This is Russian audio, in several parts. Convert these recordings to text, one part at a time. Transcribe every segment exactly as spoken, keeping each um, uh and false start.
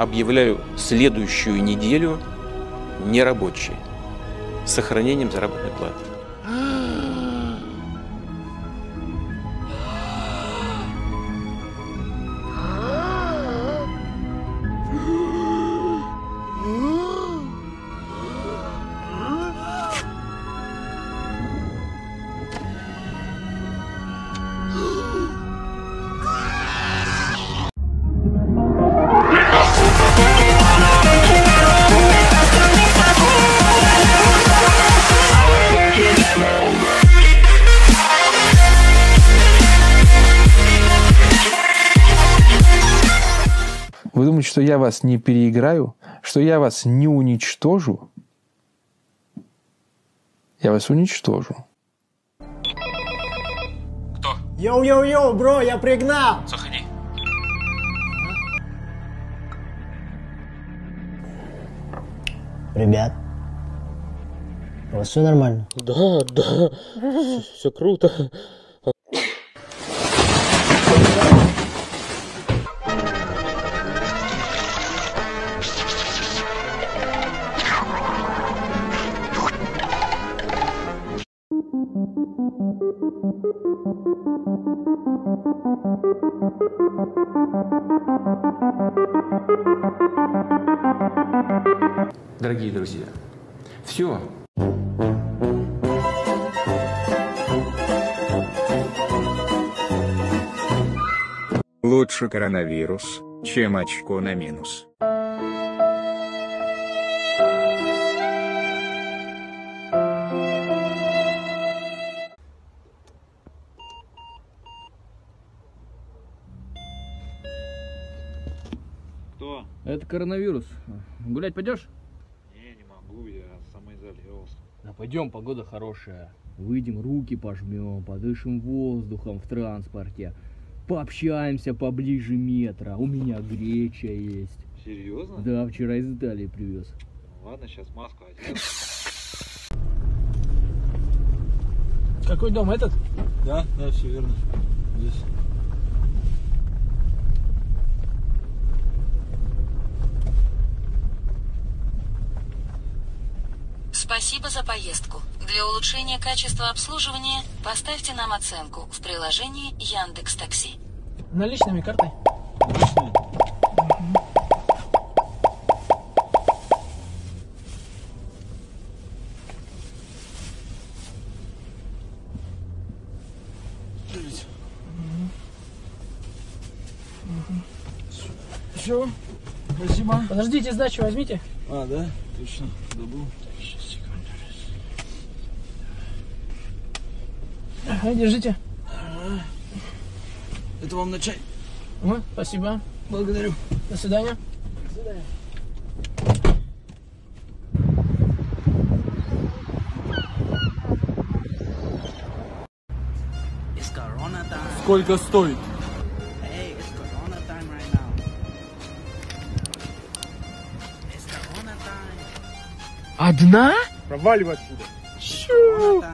объявляю следующую неделю нерабочей с сохранением заработной платы. Вы думаете, что я вас не переиграю? Что я вас не уничтожу? Я вас уничтожу. Кто? Йоу-йоу-йоу, бро, я пригнал! Заходи. Ребят, у вас все нормально? Да, да, все, все круто. Дорогие друзья, все. Лучше коронавирус, чем очко на минус. Кто? Это коронавирус. Гулять пойдешь? Не, не могу, я самоизолировался. Да пойдем, погода хорошая. Выйдем, руки пожмем, подышим воздухом в транспорте. Пообщаемся поближе метра. У меня греча есть. Серьезно? Да, вчера из Италии привез. Ладно, сейчас маску одену. Какой дом, этот? Да, да, все верно. Здесь. Спасибо за поездку. Для улучшения качества обслуживания поставьте нам оценку в приложении Яндекс Такси. Наличными картой? Наличными. Все, спасибо. Подождите, сдачу возьмите. А, да, точно, забыл. Ага, держите. Ага. Это вам на чай. Ага, спасибо. Благодарю. До свидания. До свидания. Сколько стоит? Hey, it's corona time right now. It's corona time. Одна? Проваливай отсюда. Чу.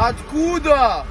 Откуда?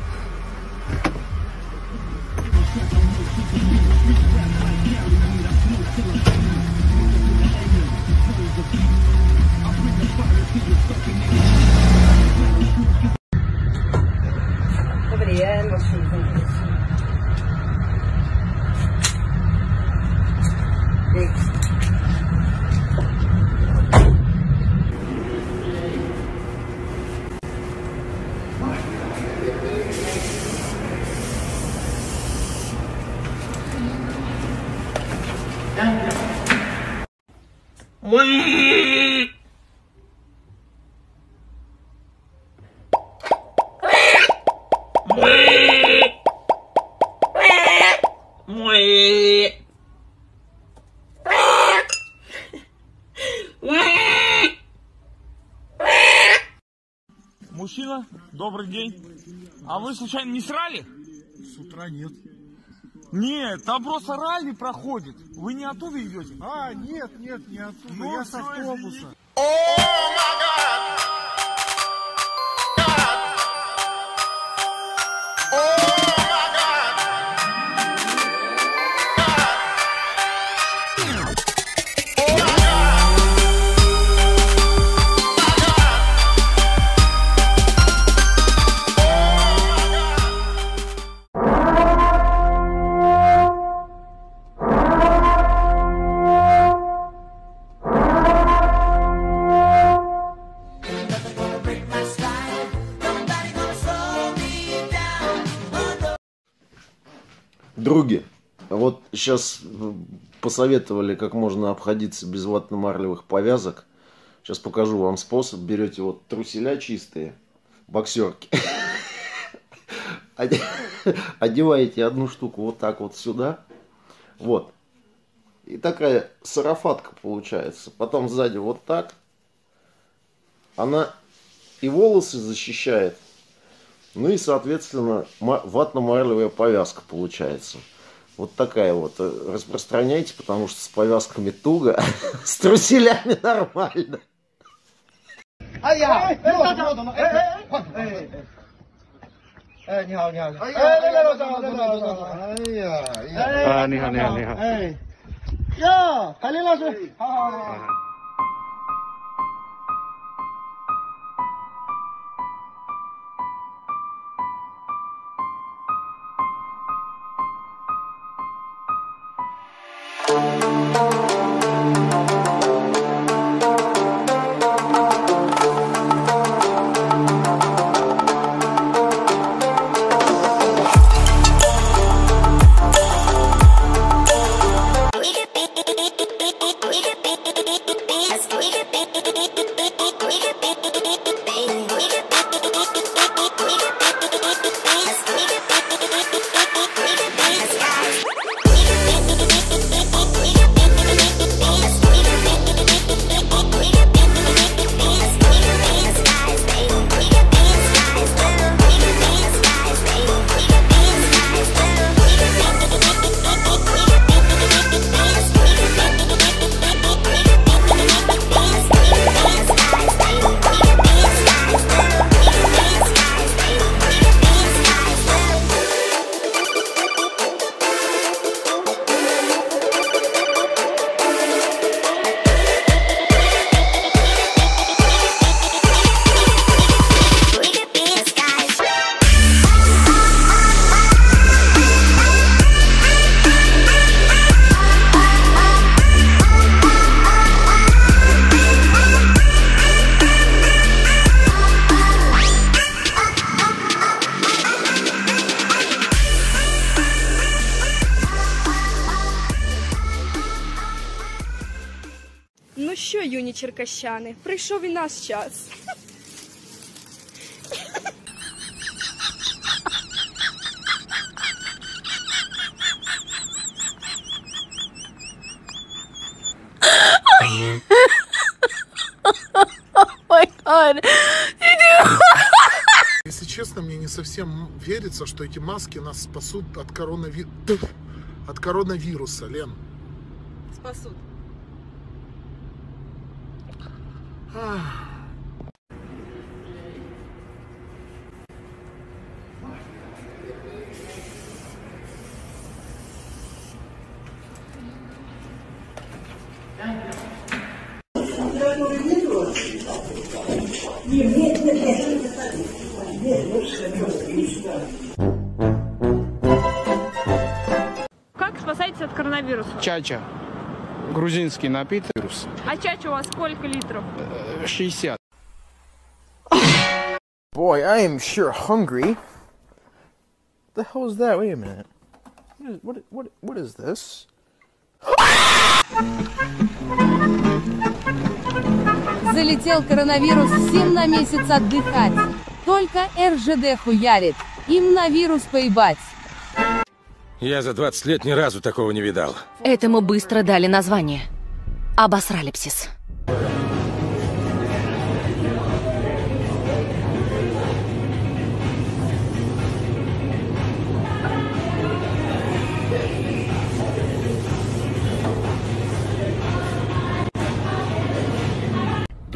Мужчина, добрый день. А вы случайно не срали? С утра нет. Нет, там просто ралли проходит. Вы не оттуда идете? А, нет, нет, не оттуда. Ну, я с автобуса. О, май гад! Други, вот сейчас посоветовали, как можно обходиться без ватно-марлевых повязок. Сейчас покажу вам способ. Берете вот труселя чистые, боксерки. Одеваете одну штуку вот так вот сюда. Вот. И такая сарафатка получается. Потом сзади вот так. Она и волосы защищает. Ну и, соответственно, ватно-марлевая повязка получается. Вот такая вот. Распространяйте, потому что с повязками туго, с труселями нормально. Ну що, юні черкащани, прийшов і наш час. Если честно, мне не совсем верится, что эти маски нас спасут от коронавируса. От коронавируса, Лен. Спасут. Как спасаетесь от коронавируса? Чача. Грузинский напиток. А чача у вас сколько литров? шестьдесят. Boy, I am sure hungry. What the hell is that? Wait a minute. What, what, what is this? Залетел коронавирус всем на месяц отдыхать. Только эр жэ дэ хуярит. Им на вирус поебать. Я за двадцать лет ни разу такого не видал. Этому быстро дали название. Обосралипсис.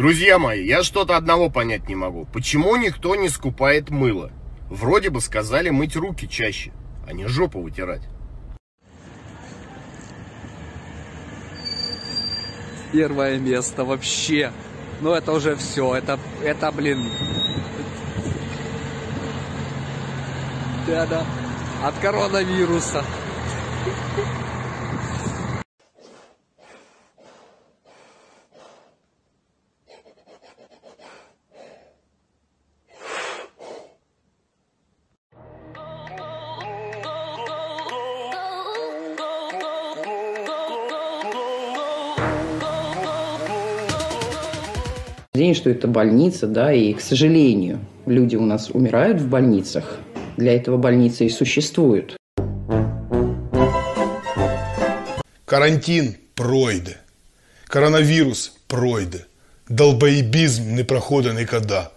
Друзья мои, я что-то одного понять не могу. Почему никто не скупает мыло? Вроде бы сказали мыть руки чаще, а не жопу вытирать. Первое место вообще. Ну это уже все. Это, это блин. Да-да. От коронавируса. Что это больница, да, и, к сожалению, люди у нас умирают в больницах. Для этого больницы и существуют. Карантин пройде. Коронавирус пройде. Долбоебизм не проходит никогда.